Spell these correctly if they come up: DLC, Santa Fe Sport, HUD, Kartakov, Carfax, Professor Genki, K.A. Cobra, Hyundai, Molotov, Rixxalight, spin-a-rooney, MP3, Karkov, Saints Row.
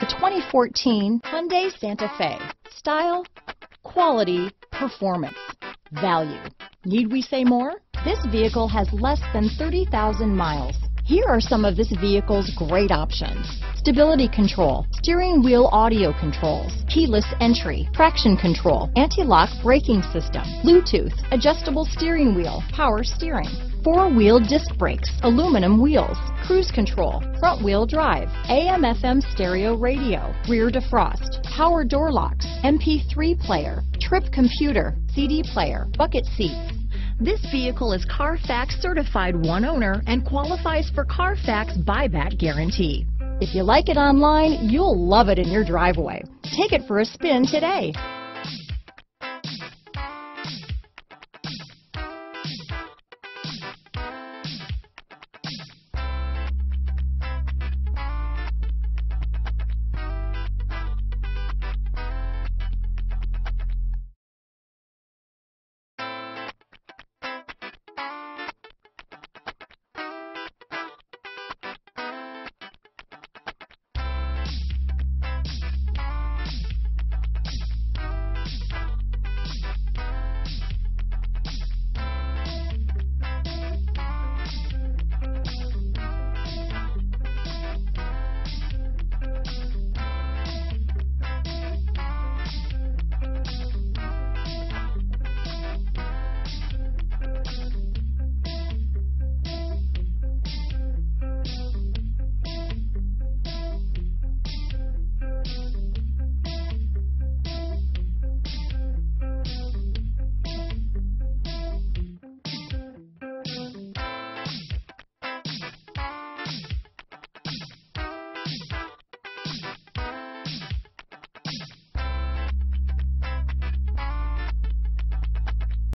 The 2014 Hyundai Santa Fe. Style, quality, performance, value. Need we say more? This vehicle has less than 30,000 miles. Here are some of this vehicle's great options. Stability control, steering wheel audio controls, keyless entry, traction control, anti-lock braking system, Bluetooth, adjustable steering wheel, power steering, four-wheel disc brakes, aluminum wheels, cruise control, front-wheel drive, AM/FM stereo radio, rear defrost, power door locks, MP3 player, trip computer, CD player, bucket seats. This vehicle is Carfax certified one owner and qualifies for Carfax buyback guarantee. If you like it online, you'll love it in your driveway. Take it for a spin today.